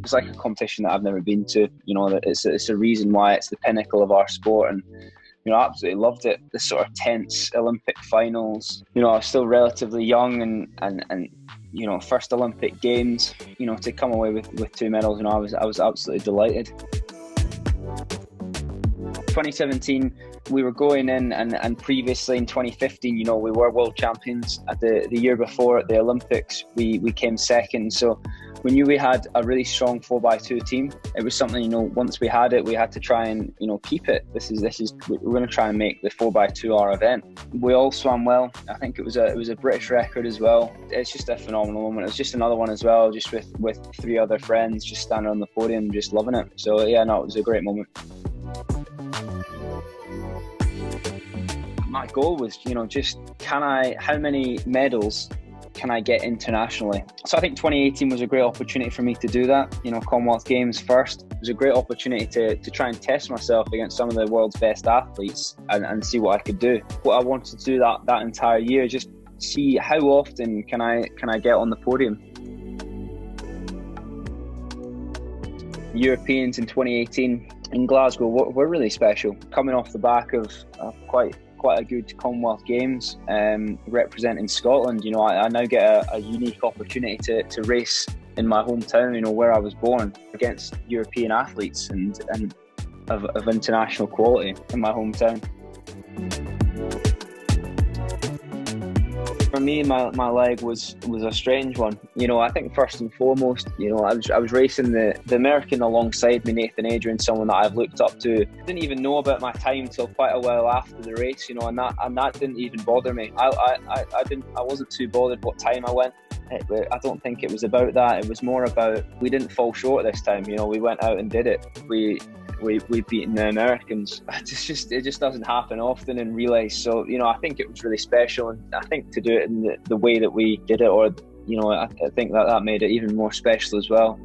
It's like a competition that I've never been to. You know, it's a reason why it's the pinnacle of our sport, and you know, I absolutely loved it. The sort of tense Olympic finals. You know, I was still relatively young, and you know, first Olympic Games. You know, to come away with two medals, you know, I was absolutely delighted. 2017, we were going in, and previously in 2015, you know, we were world champions. At the year before at the Olympics, we came second. So we knew we had a really strong 4x2 team. It was something, you know, once we had it, we had to try and, you know, keep it. This is we're going to try and make the 4x2 our event. We all swam well. I think it was a British record as well. It's just a phenomenal moment. It was just another one as well, just with three other friends, just standing on the podium, just loving it. So yeah, no, it was a great moment. My goal was, you know, just how many medals can I get internationally? So I think 2018 was a great opportunity for me to do that. You know, Commonwealth Games first. It was a great opportunity to try and test myself against some of the world's best athletes and see what I could do. What I wanted to do that entire year, just see how often can I get on the podium. Europeans in 2018 in Glasgow were really special. Coming off the back of quite a good Commonwealth Games, representing Scotland, you know, I now get a unique opportunity to race in my hometown, you know, where I was born, against European athletes and of international quality in my hometown. For me, my leg was a strange one. You know, I think first and foremost, you know, I was racing the American alongside me, Nathan Adrian, someone that I've looked up to. I didn't even know about my time till quite a while after the race, you know, and that didn't even bother me. I wasn't too bothered what time I went. I don't think it was about that. It was more about, we didn't fall short this time. You know, we went out and did it. We've beaten the Americans. It just doesn't happen often in relays. So, you know, I think it was really special, and I think to do it in the way that we did it, or, you know, I think that made it even more special as well.